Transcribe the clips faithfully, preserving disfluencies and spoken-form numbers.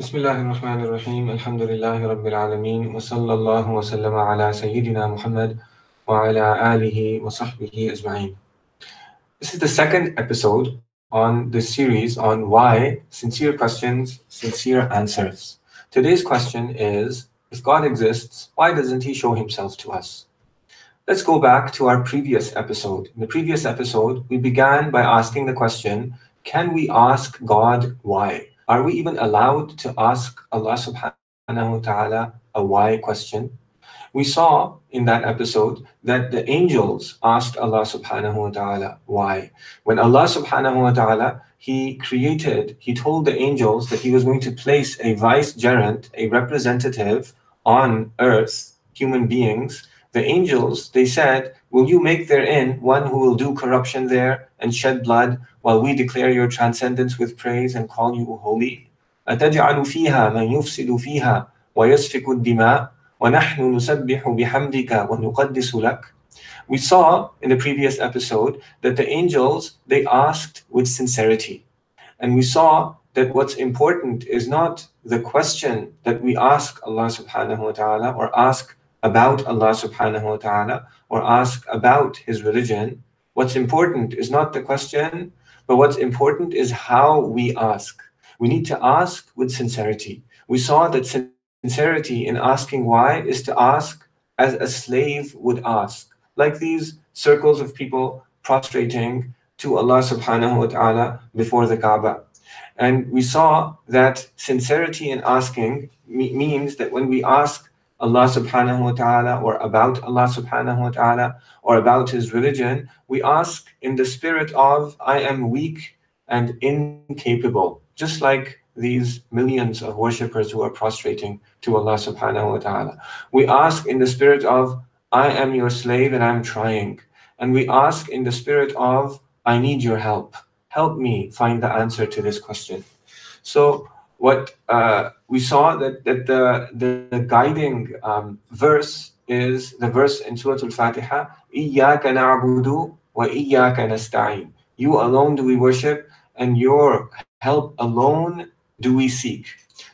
Bismillahir Rahmanir Rahim. Alhamdulillahi Rabbil Alameen. Wa sallallahu wa sallama ala Sayyidina Muhammad wa ala alihi wa sahbihi ajma'in. This is the second episode on this series on why sincere questions, sincere answers. Today's question is, if God exists, why doesn't He show Himself to us? Let's go back to our previous episode. In the previous episode, we began by asking the question, can we ask God why? Are we even allowed to ask Allah subhanahu wa ta'ala a why question? We saw in that episode that the angels asked Allah subhanahu wa ta'ala why. When Allah subhanahu wa ta'ala, He created, He told the angels that He was going to place a vicegerent, a representative on earth, human beings. The angels, they said, will you make therein one who will do corruption there and shed blood while we declare your transcendence with praise and call you holy? أَتَجْعَلُ فِيهَا مَنْ يُفْسِدُ فِيهَا وَيَسْفِكُ الدِّمَاءَ وَنَحْنُ نُسَبِّحُ بِحَمْدِكَ وَنُقَدِّسُ لَكَ. We saw in the previous episode that the angels, they asked with sincerity. And we saw that what's important is not the question that we ask Allah subhanahu wa ta'ala or ask about Allah subhanahu wa ta'ala or ask about His religion. What's important is not the question, but what's important is how we ask. We need to ask with sincerity. We saw that sincerity in asking why is to ask as a slave would ask, like these circles of people prostrating to Allah subhanahu wa ta'ala before the Kaaba. And we saw that sincerity in asking means that when we ask Allah subhanahu wa ta'ala or about Allah subhanahu wa ta'ala or about His religion, we ask in the spirit of, I am weak and incapable, just like these millions of worshippers who are prostrating to Allah subhanahu wa ta'ala. We ask in the spirit of, I am your slave and I'm trying. And we ask in the spirit of, I need your help. Help me find the answer to this question. So what uh, we saw that, that the, the, the guiding um, verse is the verse in Surah Al-Fatiha, Iyyaka na'budu wa iyyaka nasta'in. You alone do we worship and your help alone do we seek.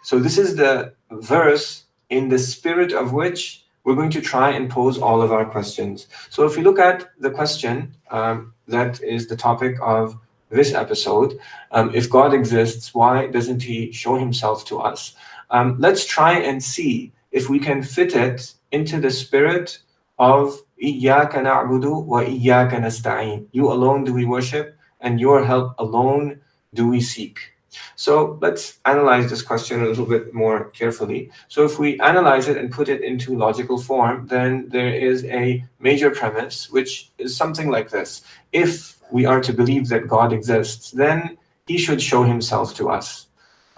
So this is the verse in the spirit of which we're going to try and pose all of our questions. So if you look at the question, um, that is the topic of this episode, um, if God exists, why doesn't He show Himself to us? Um, let's try and see if we can fit it into the spirit of Iyyaka na'budu wa iyyaka nasta'in. You alone do we worship, and your help alone do we seek. So let's analyze this question a little bit more carefully. So if we analyze it and put it into logical form, then there is a major premise, which is something like this. If we are to believe that God exists, then He should show Himself to us.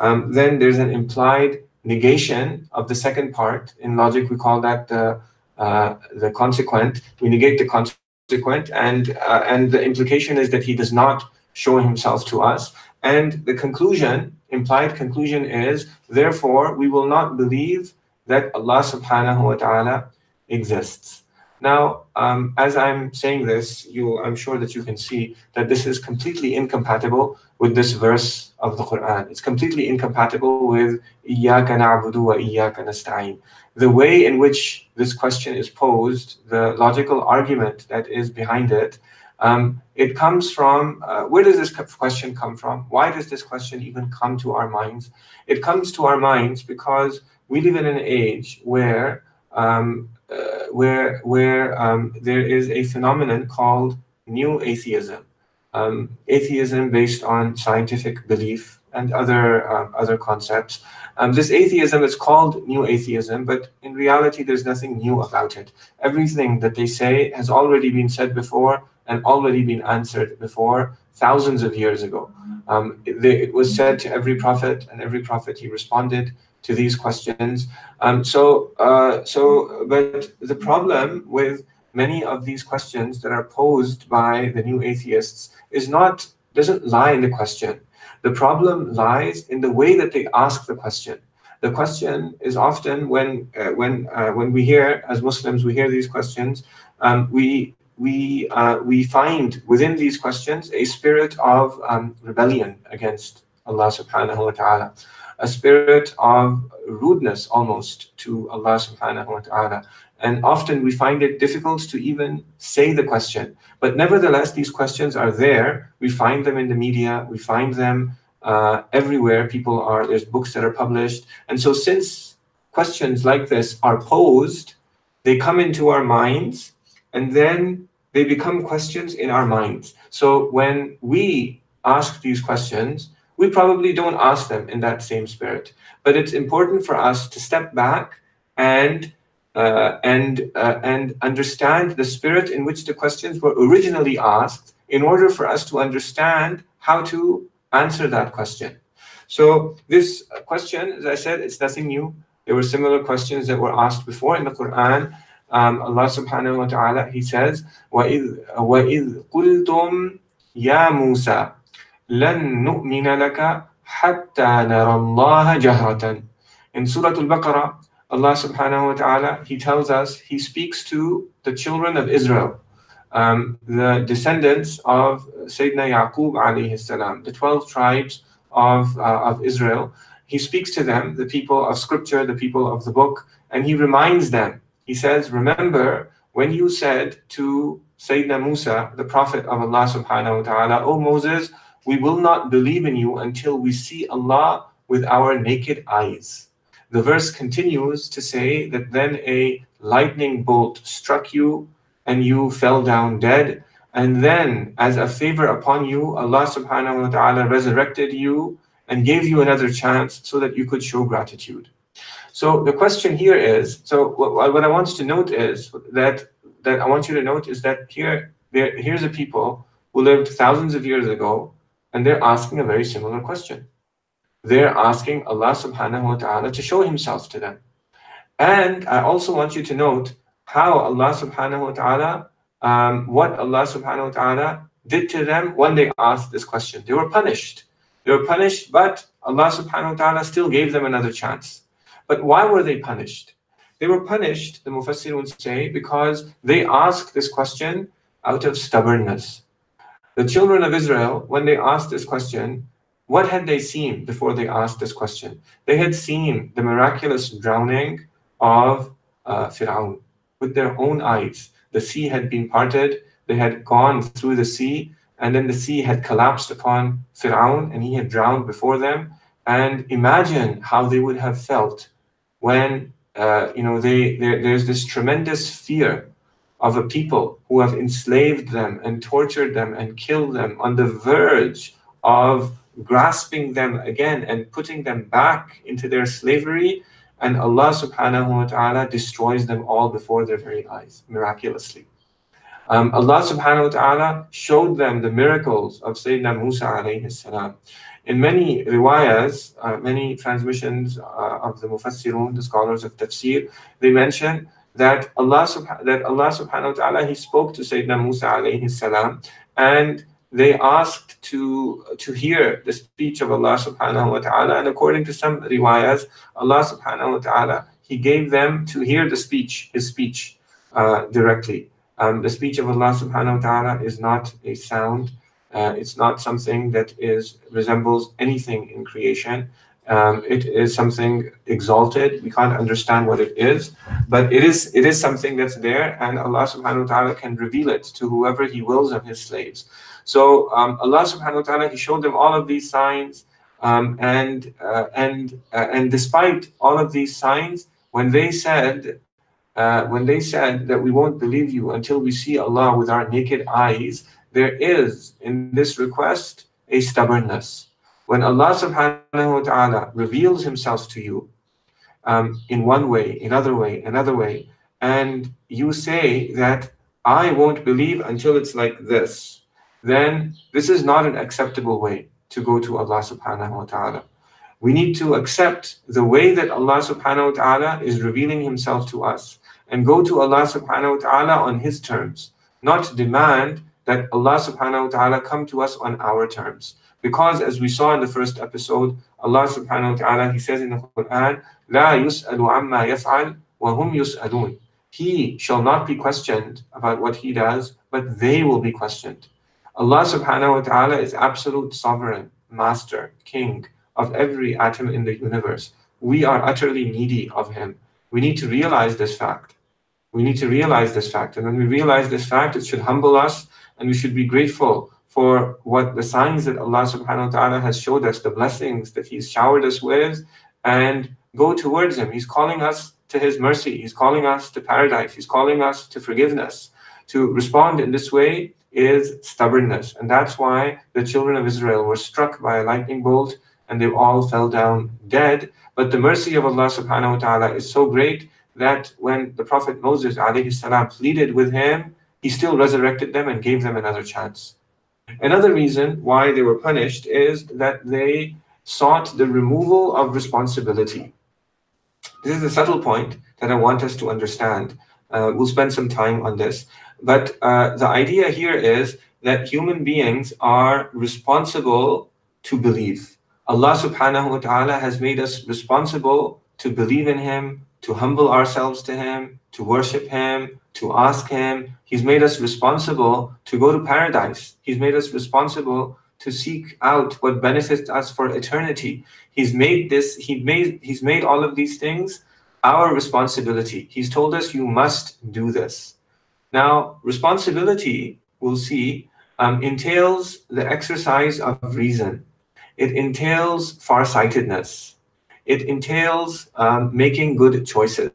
Um, then there's an implied negation of the second part. In logic, we call that the, uh, the consequent. We negate the consequent, and, uh, and the implication is that He does not show Himself to us. And the conclusion, implied conclusion is, therefore, we will not believe that Allah subhanahu wa ta'ala exists. Now, um, as I'm saying this, you, I'm sure that you can see that this is completely incompatible with this verse of the Qur'an. It's completely incompatible with Iyyaka na'budu wa iyyaka nasta'in. The way in which this question is posed, the logical argument that is behind it, um, it comes from, uh, where does this question come from? Why does this question even come to our minds? It comes to our minds because we live in an age where um, Uh, where where um, there is a phenomenon called New Atheism, um, atheism based on scientific belief and other uh, other concepts. Um, this atheism is called New Atheism, but in reality, there's nothing new about it. Everything that they say has already been said before and already been answered before thousands of years ago. Um, it, it was said to every prophet, and every prophet he responded to these questions. Um, so, uh, so, but the problem with many of these questions that are posed by the New Atheists is not, doesn't lie in the question. The problem lies in the way that they ask the question. The question is often when, uh, when, uh, when we hear, as Muslims, we hear these questions, um, we, we, uh, we find within these questions a spirit of um, rebellion against Allah subhanahu wa ta'ala, a spirit of rudeness almost to Allah subhanahu wa ta'ala. And often we find it difficult to even say the question. But nevertheless, these questions are there. We find them in the media. We find them uh, everywhere. People are, there's books that are published. And so since questions like this are posed, they come into our minds, and then they become questions in our minds. So when we ask these questions, we probably don't ask them in that same spirit. But it's important for us to step back and Uh, and uh, and understand the spirit in which the questions were originally asked, in order for us to understand how to answer that question. So this question, as I said, it's nothing new. There were similar questions that were asked before in the Quran. Um, Allah subhanahu wa ta'ala, He says, وَإِذْ قُلْتُمْ يَا مُوسَى لَن نُؤْمِنَ لَكَ حَتَّى نَرَى اللَّهَ جَهْرَةً. In Surah al-Baqara, Allah subhanahu wa ta'ala, He tells us, He speaks to the children of Israel, um, the descendants of Sayyidina Yaqub alayhi salam, the twelve tribes of, uh, of Israel. He speaks to them, the people of scripture, the people of the book, and He reminds them. He says, remember when you said to Sayyidina Musa, the prophet of Allah subhanahu wa ta'ala, O Moses, we will not believe in you until we see Allah with our naked eyes. The verse continues to say that then a lightning bolt struck you and you fell down dead. And then as a favor upon you, Allah subhanahu wa ta'ala resurrected you and gave you another chance so that you could show gratitude. So the question here is, so what, what I want to note is that, that I want you to note is that here, there, here's a people who lived thousands of years ago, and they're asking a very similar question. They're asking Allah subhanahu wa ta'ala to show Himself to them. And I also want you to note how Allah subhanahu wa ta'ala, um, what Allah subhanahu wa ta'ala did to them when they asked this question. They were punished. They were punished, but Allah subhanahu wa ta'ala still gave them another chance. But why were they punished? They were punished, the Mufassirun say, because they asked this question out of stubbornness. The children of Israel, when they asked this question, what had they seen before they asked this question? They had seen the miraculous drowning of uh, Fir'aun with their own eyes. The sea had been parted. They had gone through the sea, and then the sea had collapsed upon Fir'aun, and he had drowned before them. And imagine how they would have felt when uh, you know they, they there's this tremendous fear of a people who have enslaved them and tortured them and killed them on the verge of grasping them again and putting them back into their slavery, and Allah subhanahu wa ta'ala destroys them all before their very eyes, miraculously. Um, Allah subhanahu wa ta'ala showed them the miracles of Sayyidina Musa alayhi salam. In many riwayas, uh, many transmissions uh, of the Mufassirun, the scholars of Tafsir, they mention that Allah, that Allah subhanahu wa ta'ala, He spoke to Sayyidina Musa alayhi salam, and they asked to, to hear the speech of Allah subhanahu wa ta'ala. And according to some riwayas, Allah subhanahu wa ta'ala, He gave them to hear the speech, His speech uh, directly. Um, the speech of Allah subhanahu wa ta'ala is not a sound. Uh, it's not something that is resembles anything in creation. Um, it is something exalted. We can't understand what it is, but it is it is something that's there, and Allah subhanahu wa ta'ala can reveal it to whoever He wills of His slaves. So um, Allah subhanahu wa ta'ala, He showed them all of these signs, um, and uh, and uh, and despite all of these signs, when they said uh, when they said that we won't believe you until we see Allah with our naked eyes, there is in this request a stubbornness. When Allah subhanahu wa ta'ala reveals Himself to you um, in one way, another way, another way, and you say that I won't believe until it's like this, then this is not an acceptable way to go to Allah subhanahu wa ta'ala. We need to accept the way that Allah subhanahu wa ta'ala is revealing Himself to us, and go to Allah subhanahu wa ta'ala on His terms, not demand that Allah subhanahu wa ta'ala come to us on our terms. Because as we saw in the first episode, Allah subhanahu wa ta'ala, He says in the Quran, "La yus'alu amma yaf'al wa hum yus'alun." He shall not be questioned about what He does, but they will be questioned. Allah subhanahu wa ta'ala is absolute sovereign. master, king of every atom in the universe. We are utterly needy of him. We need to realize this fact. We need to realize this fact. And when we realize this fact, it should humble us, and we should be grateful for what the signs that Allah subhanahu wa ta'ala has showed us, the blessings that he's showered us with, and go towards him. He's calling us to his mercy. He's calling us to paradise. He's calling us to forgiveness. To respond in this way is stubbornness. And that's why the children of Israel were struck by a lightning bolt and they all fell down dead. But the mercy of Allah subhanahu wa ta'ala is so great that when the Prophet Moses alayhi salam pleaded with him, he still resurrected them and gave them another chance. Another reason why they were punished is that they sought the removal of responsibility. This is a subtle point that I want us to understand. Uh, we'll spend some time on this. But uh, the idea here is that human beings are responsible to believe. Allah subhanahu wa ta'ala has made us responsible to believe in him, to humble ourselves to him, to worship him, to ask him. He's made us responsible to go to paradise. He's made us responsible to seek out what benefits us for eternity. He's made this, he made, he's made all of these things our responsibility. He's told us, you must do this. Now, responsibility, we'll see, um, entails the exercise of reason. It entails farsightedness. It entails um, making good choices.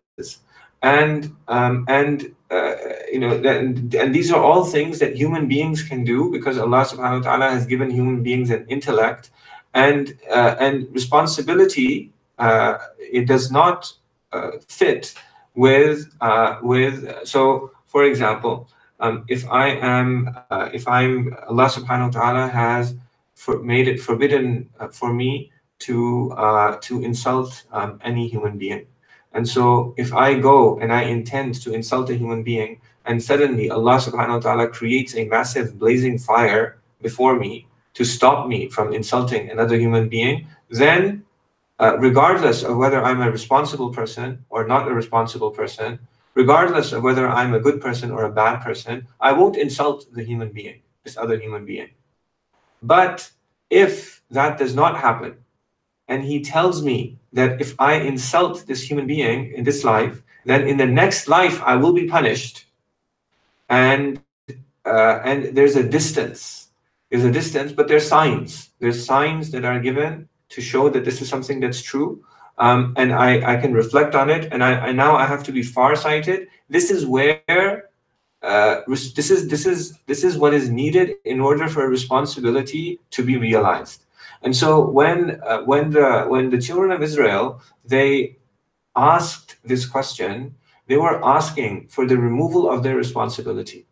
And, um, and uh, you know, and, and these are all things that human beings can do because Allah subhanahu wa ta'ala has given human beings an intellect. And, uh, and responsibility, uh, it does not uh, fit with, uh, with, so, for example, um, if I am, uh, if I'm, Allah subhanahu wa ta'ala has for, made it forbidden uh, for me to, uh, to insult um, any human being. And so if I go and I intend to insult a human being and suddenly Allah subhanahu wa ta'ala creates a massive blazing fire before me to stop me from insulting another human being, then uh, regardless of whether I'm a responsible person or not a responsible person, regardless of whether I'm a good person or a bad person, I won't insult the human being, this other human being. But if that does not happen, and he tells me that if I insult this human being in this life, then in the next life I will be punished, and uh, and there's a distance, there's a distance, but there's signs, there's signs that are given to show that this is something that's true. Um, and I, I can reflect on it, and I, I now I have to be farsighted. This is where uh, this is this is this is what is needed in order for a responsibility to be realized. And so when uh, when the when the children of Israel, they asked this question, they were asking for the removal of their responsibility.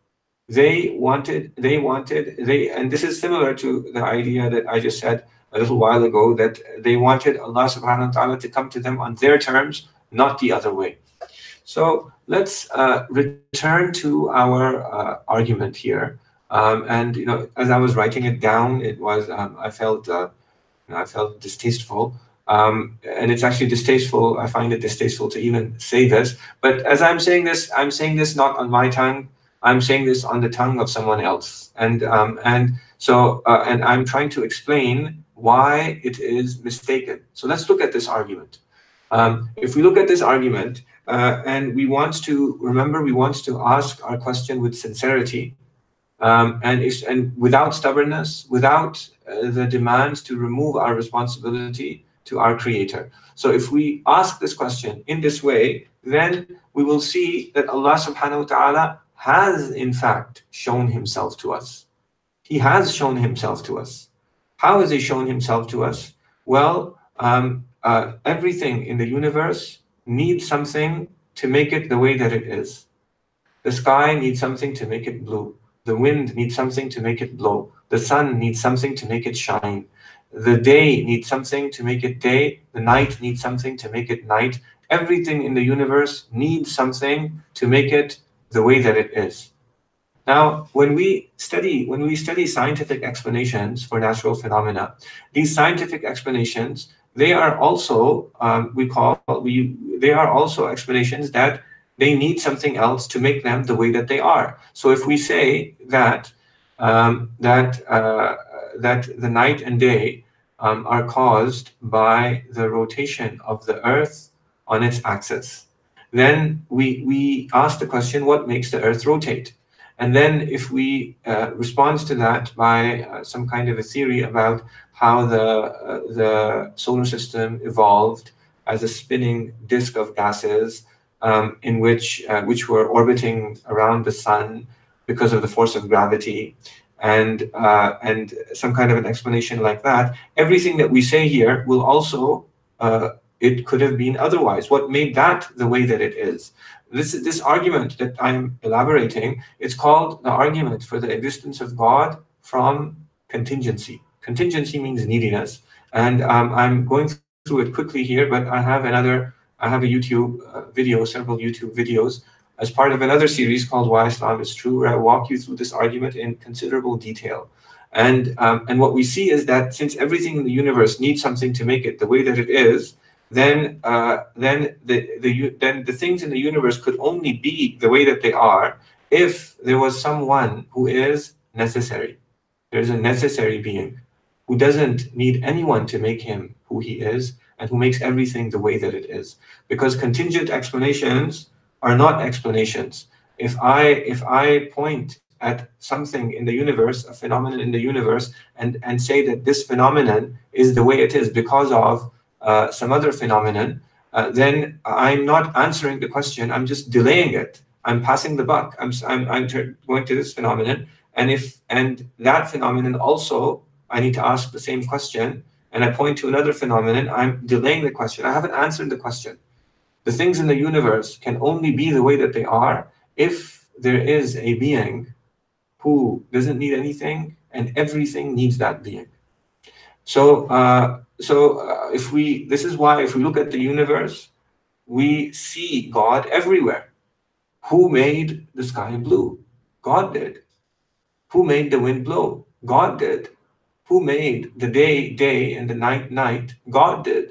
They wanted they wanted they and this is similar to the idea that I just said a little while ago, that they wanted Allah subhanahu wa ta'ala to come to them on their terms, not the other way. So let's uh, return to our uh, argument here. Um, and you know, as I was writing it down, it was um, I felt uh, you know, I felt distasteful, um, and it's actually distasteful. I find it distasteful to even say this. But as I'm saying this, I'm saying this not on my tongue. I'm saying this on the tongue of someone else, and um, and so uh, and I'm trying to explain why it is mistaken. So let's look at this argument. Um, if we look at this argument uh, and we want to remember, we want to ask our question with sincerity um, and, if, and without stubbornness, without uh, the demand to remove our responsibility to our Creator. So if we ask this question in this way, then we will see that Allah subhanahu wa ta'ala has in fact shown himself to us. He has shown himself to us. How has he shown himself to us? Well, um, uh, everything in the universe needs something to make it the way that it is. The sky needs something to make it blue. The wind needs something to make it blow. The sun needs something to make it shine. The day needs something to make it day. The night needs something to make it night. Everything in the universe needs something to make it the way that it is. Now, when we study when we study scientific explanations for natural phenomena, these scientific explanations, they are also um, we call we they are also explanations that they need something else to make them the way that they are. So, if we say that um, that uh, that the night and day um, are caused by the rotation of the earth on its axis. Then we, we ask the question, what makes the earth rotate? And then if we uh, respond to that by uh, some kind of a theory about how the, uh, the solar system evolved as a spinning disk of gases um, in which, uh, which were orbiting around the sun because of the force of gravity, and, uh, and some kind of an explanation like that, everything that we say here will also, uh, it could have been otherwise. What made that the way that it is? This, this argument that I'm elaborating, it's called the argument for the existence of God from contingency. Contingency means neediness. And um, I'm going through it quickly here, but I have another, I have a YouTube uh, video, several YouTube videos, as part of another series called Why Islam is True, where I walk you through this argument in considerable detail. And, um, and what we see is that since everything in the universe needs something to make it the way that it is, then, uh, then, the, the, then the things in the universe could only be the way that they are if there was someone who is necessary. There's a necessary being who doesn't need anyone to make him who he is and who makes everything the way that it is. Because contingent explanations are not explanations. If I, if I point at something in the universe, a phenomenon in the universe, and, and say that this phenomenon is the way it is because of uh, some other phenomenon, uh, then I'm not answering the question, I'm just delaying it. I'm passing the buck, I'm, I'm, I'm going to this phenomenon, and, if, and that phenomenon also, I need to ask the same question, and I point to another phenomenon, I'm delaying the question, I haven't answered the question. The things in the universe can only be the way that they are if there is a being who doesn't need anything and everything needs that being. So, uh, so uh, if we, this is why if we look at the universe, we see God everywhere. Who made the sky blue? God did. Who made the wind blow? God did. Who made the day day and the night night? God did.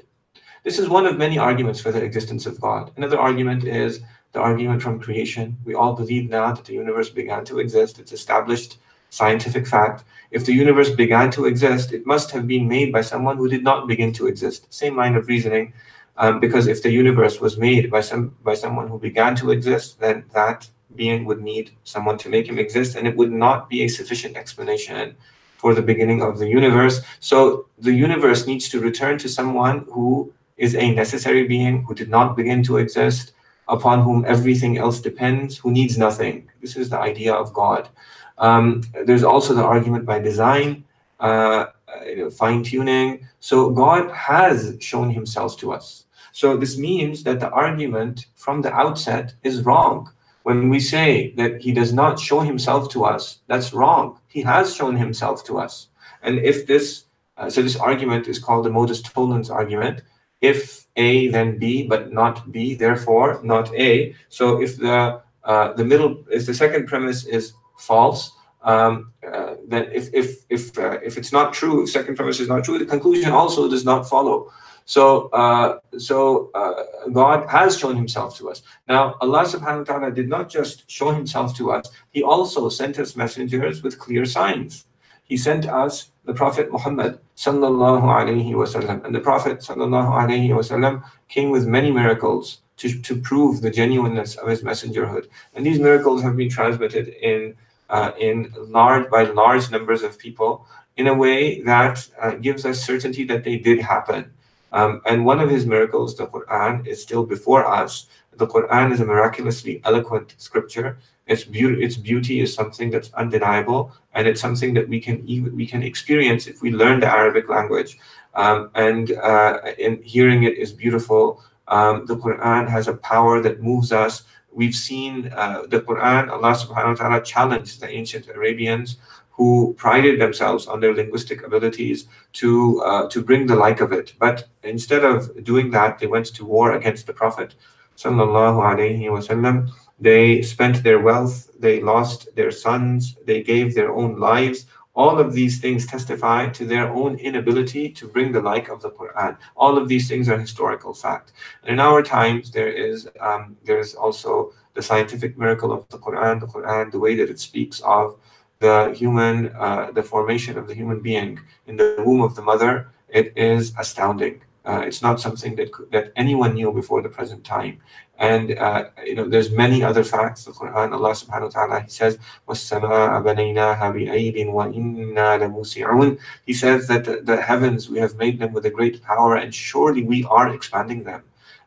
This is one of many arguments for the existence of God. Another argument is the argument from creation. We all believe now that the universe began to exist. It's established scientific fact. If the universe began to exist, it must have been made by someone who did not begin to exist. Same line of reasoning, um, because if the universe was made by some by someone who began to exist, then that being would need someone to make him exist, and it would not be a sufficient explanation for the beginning of the universe. So the universe needs to return to someone who is a necessary being, who did not begin to exist, upon whom everything else depends, who needs nothing. This is the idea of God. Um, there's also the argument by design, uh, you know, fine-tuning. So God has shown himself to us. So this means that the argument from the outset is wrong. When we say that he does not show himself to us, that's wrong. He has shown himself to us. And if this, uh, so this argument is called the modus tollens argument. If A, then B, but not B, therefore not A. So if the uh, the middle, if the second premise is false, um, uh, then if if if uh, if it's not true, if second premise is not true, the conclusion also does not follow. So uh, so uh, God has shown himself to us. Now Allah subhanahu wa ta'ala did not just show himself to us; he also sent us messengers with clear signs. He sent us the Prophet Muhammad sallallahu alaihi wasallam, and the Prophet sallallahu alaihi wasallam came with many miracles to, to prove the genuineness of his messengerhood. And these miracles have been transmitted in uh, in large by large numbers of people in a way that uh, gives us certainty that they did happen. Um, and one of his miracles, the Qur'an, is still before us. The Qur'an is a miraculously eloquent scripture. Its beauty, its beauty is something that's undeniable, and it's something that we can even, we can experience if we learn the Arabic language. Um, and uh, in hearing it is beautiful. Um, the Qur'an has a power that moves us. We've seen uh, the Qur'an, Allah subhanahu wa ta'ala challenged the ancient Arabians who prided themselves on their linguistic abilities to, uh, to bring the like of it. But instead of doing that, they went to war against the Prophet sallallahu alaihi wasallam. They spent their wealth, they lost their sons, they gave their own lives. All of these things testify to their own inability to bring the like of the Qur'an. All of these things are historical fact. And in our times, there is, um, there is also the scientific miracle of the Qur'an, the Qur'an, the way that it speaks of the human, uh, the formation of the human being in the womb of the mother. it is astounding. Uh, it's not something that that anyone knew before the present time. And uh, you know, there's many other facts. The Quran, Allah subhanahu wa ta'ala, He says, وَالسَّمَاءَ بَنَيْنَاهَا بِأَيْدٍ وَإِنَّا لَمُوسِعُونَ. He says that the, the heavens, we have made them with a great power, and surely we are expanding them.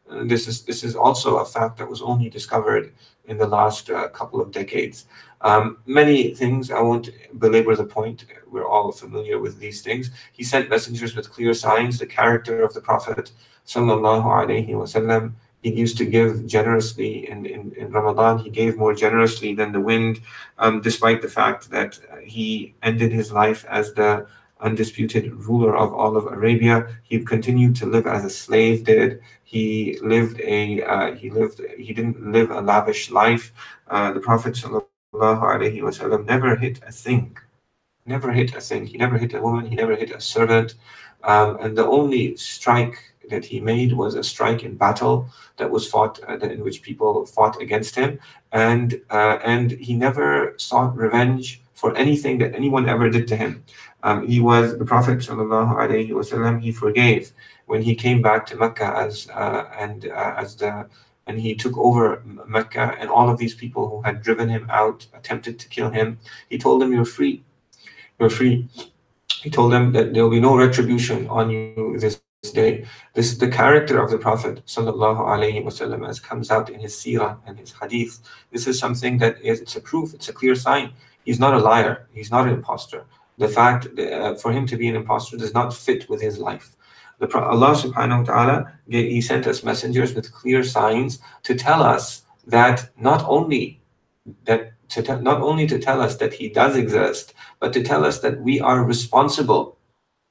Uh, this is this is also a fact that was only discovered in the last uh, couple of decades. Um, many things, I won't belabor the point, we're all familiar with these things. He sent messengers with clear signs, the character of the Prophet sallallahu alaihi wasallam. He used to give generously in, in, in Ramadan. He gave more generously than the wind, um, despite the fact that he ended his life as the undisputed ruler of all of Arabia. He continued to live as a slave did. He lived a uh, he lived he didn't live a lavish life. Uh, the Prophet sallallahu alaihi wasallam never hit a thing, never hit a thing. He never hit a woman. He never hit a servant. Um, and the only strike that he made was a strike in battle that was fought, uh, in which people fought against him, and uh, and he never sought revenge for anything that anyone ever did to him. Um, he was the Prophet sallallahu alaihi wasallam. He forgave when he came back to Mecca as uh, and uh, as the and he took over Mecca, and all of these people who had driven him out, attempted to kill him. He told them, "You're free, you're free." He told them that there will be no retribution on you this day. This is the character of the Prophet sallallahu alaihi wasallam as comes out in his Seerah and his Hadith. This is something that is, it's a proof, it's a clear sign. He's not a liar. He's not an imposter. The fact uh, for him to be an imposter does not fit with his life. The Pro Allah subhanahu wa ta'ala, He sent us messengers with clear signs to tell us that not only that to te not only to tell us that He does exist, but to tell us that we are responsible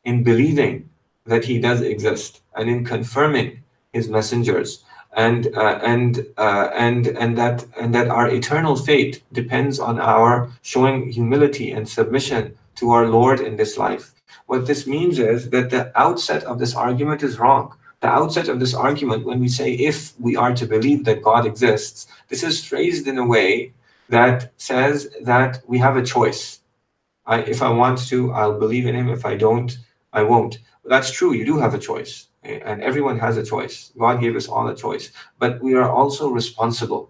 in believing that He does exist and in confirming His messengers. And uh, and uh, and and that and that our eternal fate depends on our showing humility and submission to our Lord in this life. What this means is that the outset of this argument is wrong. The outset of this argument, when we say if we are to believe that God exists, this is phrased in a way that says that we have a choice. I, if I want to, I'll believe in Him. If I don't, I won't. But that's true. You do have a choice. And everyone has a choice. God gave us all a choice, but we are also responsible.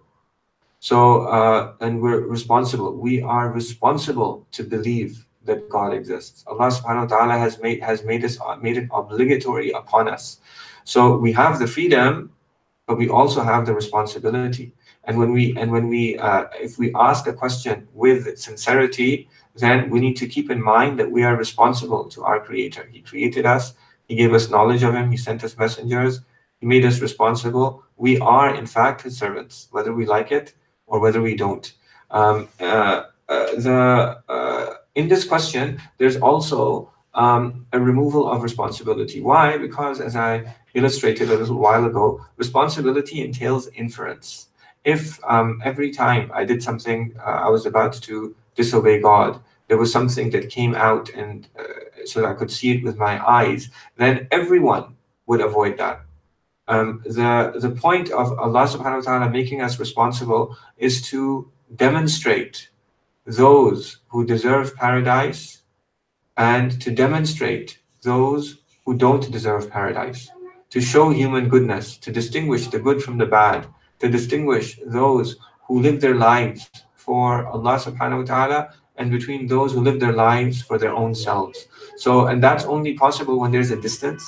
So, uh, and we're responsible. We are responsible to believe that God exists. Allah subhanahu wa ta'ala has made has made us made it obligatory upon us. So we have the freedom, but we also have the responsibility. And when we and when we uh, if we ask a question with sincerity, then we need to keep in mind that we are responsible to our Creator. He created us. He gave us knowledge of Him. He sent us messengers. He made us responsible. We are, in fact, His servants, whether we like it or whether we don't. Um, uh, uh, the, uh, in this question, there's also um, a removal of responsibility. Why? Because, as I illustrated a little while ago, responsibility entails inference. If um, every time I did something, uh, I was about to disobey God, there was something that came out and uh, so that I could see it with my eyes, then everyone would avoid that. Um, the, the point of Allah subhanahu wa ta'ala making us responsible is to demonstrate those who deserve paradise and to demonstrate those who don't deserve paradise, to show human goodness, to distinguish the good from the bad, to distinguish those who live their lives for Allah subhanahu wa ta'ala and between those who live their lives for their own selves. So, and that's only possible when there's a distance.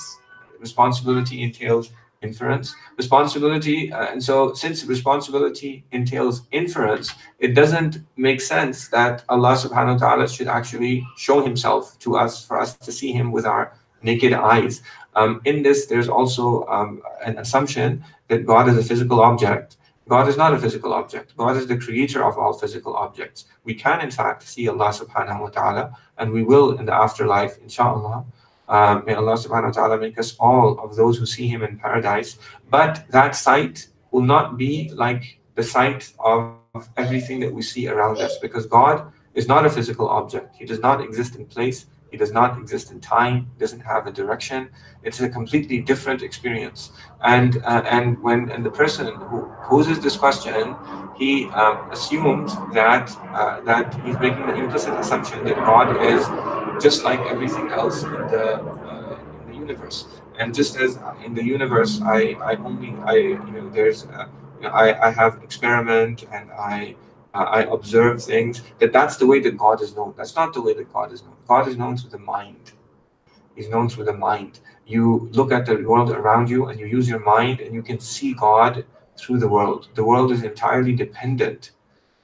Responsibility entails inference. Responsibility, uh, and so since responsibility entails inference, it doesn't make sense that Allah subhanahu wa ta'ala should actually show Himself to us for us to see Him with our naked eyes. Um, in this, there's also um, an assumption that God is a physical object. God is not a physical object. God is the creator of all physical objects. We can, in fact, see Allah subhanahu wa ta'ala, and we will in the afterlife, inshallah. Um, may Allah subhanahu wa ta'ala make us all of those who see Him in paradise. But that sight will not be like the sight of everything that we see around us, because God is not a physical object. He does not exist in place. He does not exist in time. He doesn't have a direction. It's a completely different experience. And uh, and when and the person who poses this question, he um, assumes that uh, that he's making the implicit assumption that God is just like everything else in the, uh, in the universe. universe. And just as in the universe, I, I only, I, you know, there's, uh, I, I have experiment and I, uh, I observe things. That that's the way that God is known. That's not the way that God is known. God is known through the mind. He's known through the mind. You look at the world around you and you use your mind and you can see God through the world. The world is entirely dependent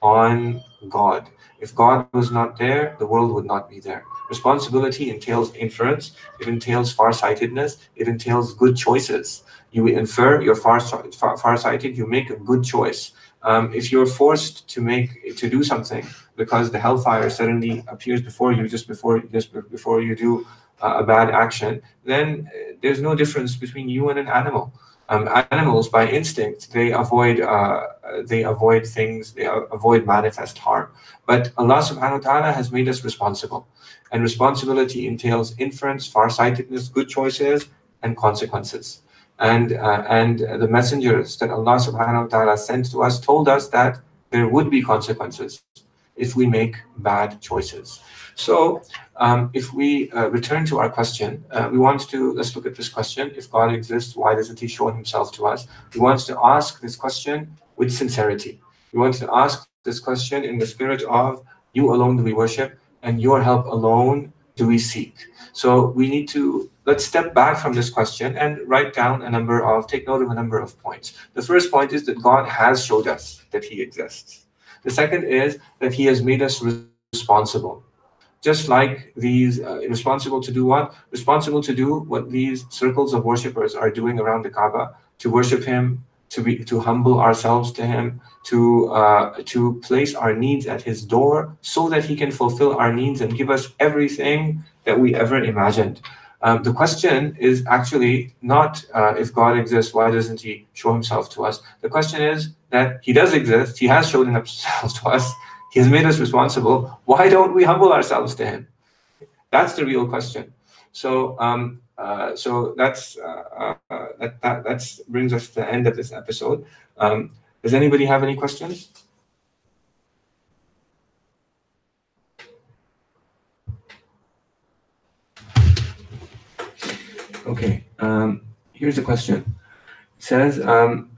on God. If God was not there, the world would not be there. Responsibility entails inference. It entails farsightedness. It entails good choices. You infer, you're far, far, farsighted, you make a good choice. Um, if you're forced to make to do something because the hellfire suddenly appears before you just before just before you do uh, a bad action, then there's no difference between you and an animal. Um, animals, by instinct, they avoid uh, they avoid things, they avoid manifest harm. But Allah subhanahu wa ta'ala has made us responsible, and responsibility entails inference, farsightedness, good choices, and consequences. And uh, and the messengers that Allah subhanahu wa ta'ala sent to us told us that there would be consequences if we make bad choices. So um, if we uh, return to our question, uh, we want to, let's look at this question. If God exists, why doesn't he show himself to us? We want to ask this question with sincerity. We want to ask this question in the spirit of, you alone do we worship, and your help alone do we seek. So we need to, let's step back from this question and write down a number of, take note of a number of points. The first point is that God has showed us that he exists. The second is that he has made us responsible. Just like these, uh, responsible to do what? Responsible to do what these circles of worshippers are doing around the Kaaba, to worship him, to be, to humble ourselves to him, to, uh, to place our needs at his door so that he can fulfill our needs and give us everything that we ever imagined. Um, the question is actually not uh, if God exists, why doesn't he show himself to us? The question is that he does exist, he has shown himself to us, he has made us responsible. Why don't we humble ourselves to him? That's the real question. So, um, uh, so that's uh, uh, that, that that's brings us to the end of this episode. Um, does anybody have any questions? Okay, um, here's the question. It says, um,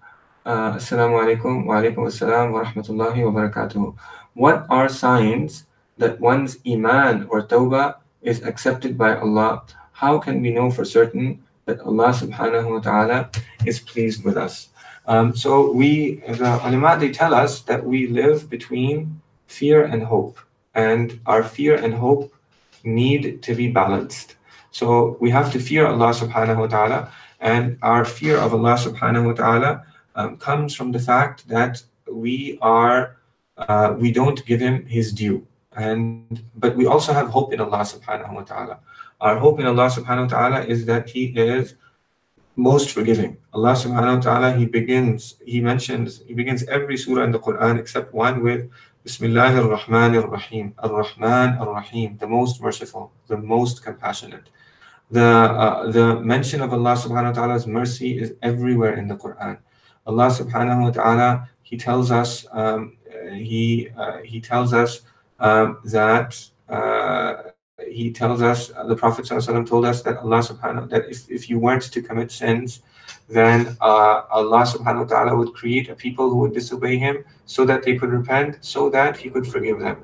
uh, Assalamu alaikum wa alaikum assalam wa rahmatullahi wa barakatuh. What are signs that one's Iman or Tawbah is accepted by Allah? How can we know for certain that Allah subhanahu wa ta'ala is pleased with us? Um, so we, the ulama, they tell us that we live between fear and hope. And our fear and hope need to be balanced. So we have to fear Allah subhanahu wa ta'ala, and our fear of Allah subhanahu wa ta'ala um, comes from the fact that we are, uh, we don't give him his due. And, but we also have hope in Allah subhanahu wa ta'ala. Our hope in Allah subhanahu wa ta'ala is that he is most forgiving. Allah subhanahu wa ta'ala, he begins, he mentions, he begins every surah in the Qur'an except one with Bismillahir Rahmanir Rahim, Ar-Rahman, Ar-Rahim, the most merciful, the most compassionate. The, uh, the mention of Allah subhanahu wa ta'ala's mercy is everywhere in the Qur'an. Allah subhanahu wa ta'ala, he tells us, um, he, uh, he tells us um, that, uh, he tells us, uh, the Prophet sallallahu alaihi wasallam told us that Allah subhanahu that if, if you weren't to commit sins, then uh, Allah subhanahu wa ta'ala would create a people who would disobey him so that they could repent, so that he could forgive them.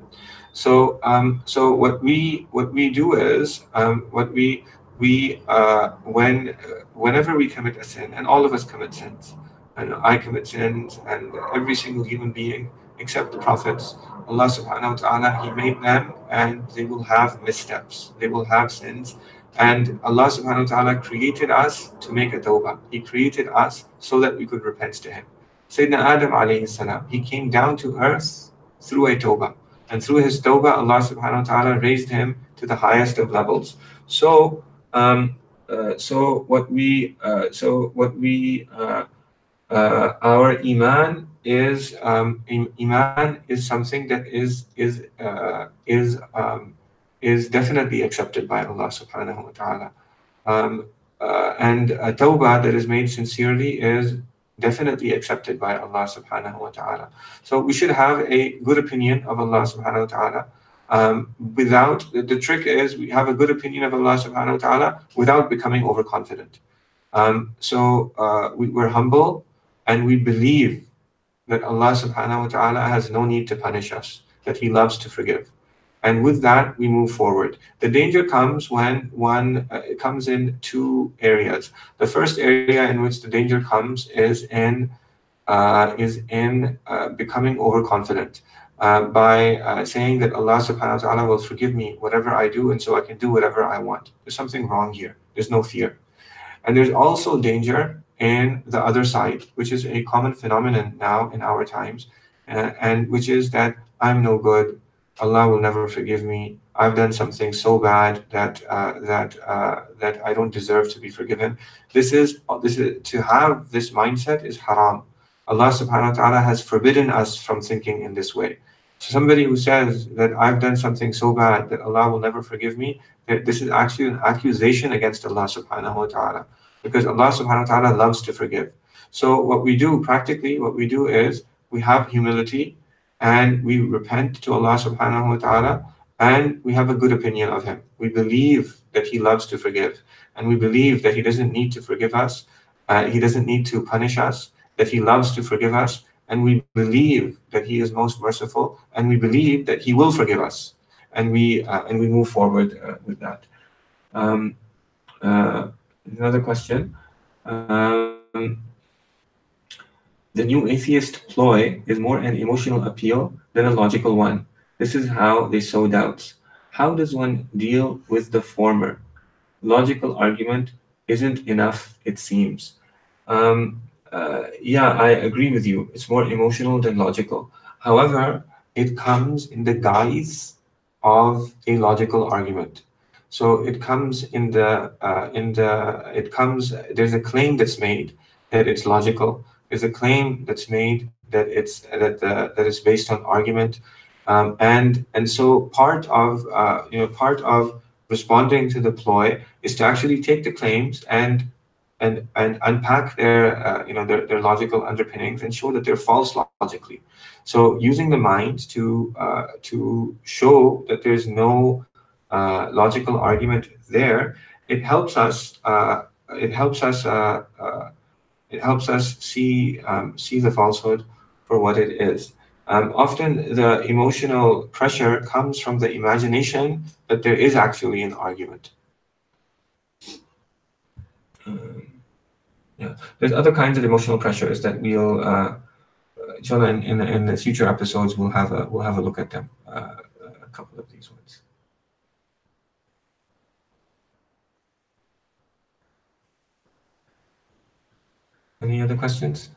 So um, so what we what we do is um, what we we uh, when whenever we commit a sin, and all of us commit sins, and I commit sins, and every single human being except the prophets, Allah subhanahu wa ta'ala, he made them, and they will have missteps, they will have sins. And Allah subhanahu wa ta'ala created us to make a tawbah. He created us so that we could repent to him. Sayyidina Adam alayhi salam, he came down to earth through a tawbah. And through his tawbah, Allah subhanahu wa ta'ala raised him to the highest of levels. So, um, uh, so what we, uh, so what we, uh, uh, our iman is, um, iman is something that is, is, uh, is, um, is definitely accepted by Allah subhanahu wa ta'ala. Um, uh, and a tawbah that is made sincerely is definitely accepted by Allah subhanahu wa ta'ala. So we should have a good opinion of Allah subhanahu wa ta'ala. um, without, the, the trick is we have a good opinion of Allah subhanahu wa ta'ala without becoming overconfident. Um, so uh, we, we're humble and we believe that Allah subhanahu wa ta'ala has no need to punish us, that He loves to forgive. And with that, we move forward. The danger comes when one uh, it comes in two areas. The first area in which the danger comes is in uh, is in uh, becoming overconfident uh, by uh, saying that Allah subhanahu wa ta'ala will forgive me whatever I do, and so I can do whatever I want. There's something wrong here. There's no fear. And there's also danger in the other side, which is a common phenomenon now in our times, uh, and which is that I'm no good. Allah will never forgive me. I've done something so bad that uh, that uh, that I don't deserve to be forgiven. This is this is to have this mindset is haram. Allah subhanahu wa ta'ala has forbidden us from thinking in this way. So somebody who says that I've done something so bad that Allah will never forgive me, this is actually an accusation against Allah subhanahu wa ta'ala, because Allah subhanahu wa ta'ala loves to forgive. So what we do practically, what we do is we have humility, and we repent to Allah subhanahu wa ta'ala, and we have a good opinion of Him. We believe that He loves to forgive, and we believe that He doesn't need to forgive us, uh, He doesn't need to punish us, that He loves to forgive us, and we believe that He is most merciful, and we believe that He will forgive us, and we uh, and we move forward uh, with that. Um, uh, another question. Um, The new atheist ploy is more an emotional appeal than a logical one. This is how they sow doubts. How does one deal with the former? Logical argument isn't enough, it seems. Um, uh, yeah, I agree with you. It's more emotional than logical. However, it comes in the guise of a logical argument. So it comes in the, uh, in the, it comes, there's a claim that's made that it's logical. Is a claim that's made that it's that uh, that is based on argument, um, and and so part of uh, you know part of responding to the ploy is to actually take the claims and and and unpack their uh, you know their, their logical underpinnings and show that they're false logically. So using the mind to uh, to show that there's no uh, logical argument there, it helps us. Uh, it helps us. Uh, uh, It helps us see um, see the falsehood for what it is. Um, often the emotional pressure comes from the imagination that there is actually an argument. Um, yeah, there's other kinds of emotional pressures that we'll, uh, inshallah, in, in in the future episodes we'll have a we'll have a look at them. Uh, a couple of these ones. Any other questions?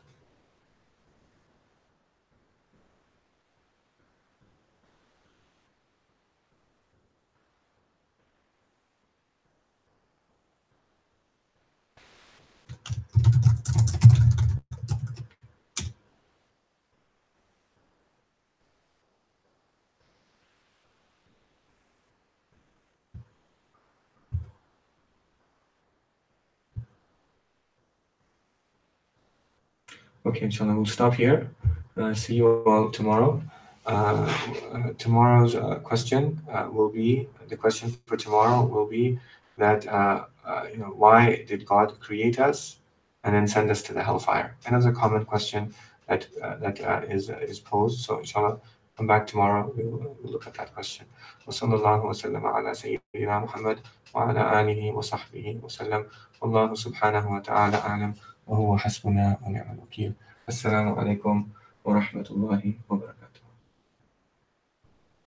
Okay, inshallah, we'll stop here. Uh, see you all tomorrow. Uh, uh, tomorrow's uh, question uh, will be, the question for tomorrow will be that, uh, uh, you know, why did God create us and then send us to the hellfire? And that's a common question that, uh, that uh, is, uh, is posed. So inshallah, come back tomorrow. We'll, we'll look at that question. Wa sallallahu wa sallam ala Sayyidina Muhammad wa ala alihi wa sahbihi wa sallam. Wallahu subhanahu wa ta'ala alam. وهو حسبنا ونعم الوكيل. السلام عليكم ورحمة الله وبركاته.